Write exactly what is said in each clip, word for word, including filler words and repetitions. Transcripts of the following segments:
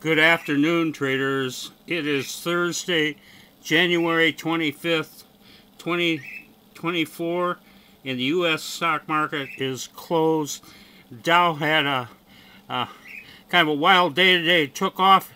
Good afternoon, traders. It is Thursday, January twenty-fifth, twenty twenty-four, and the U S stock market is closed. Dow had a, a kind of a wild day today. It took off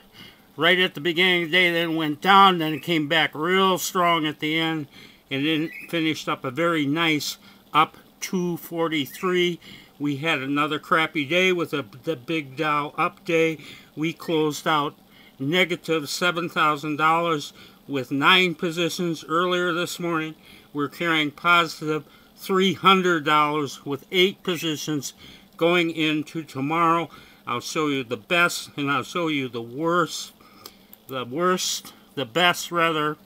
right at the beginning of the day, then went down, then it came back real strong at the end, and then finished up a very nice up two forty-three. We had another crappy day with a, the big Dow up day. We closed out negative seven thousand dollars with nine positions earlier this morning. We're carrying positive three hundred dollars with eight positions going into tomorrow. I'll show you the best and I'll show you the worst. The worst, the best rather,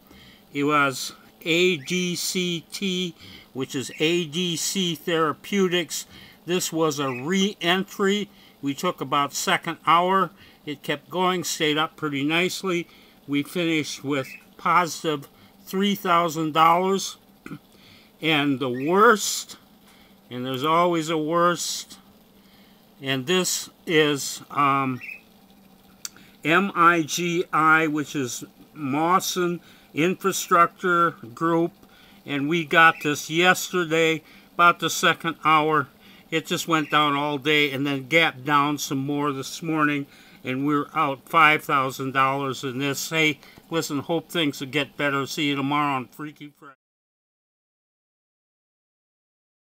it was A D C T, which is A D C Therapeutics. This was a re-entry. We took about second hour. It kept going, stayed up pretty nicely. We finished with positive three thousand dollars. And the worst, and there's always a worst, and this is um, M I G I, which is Mawson Infrastructure Group. And we got this yesterday, about the second hour. It just went down all day and then gapped down some more this morning, and we're out five thousand dollars in this. Hey, listen, hope things will get better. See you tomorrow on Freaky Friday.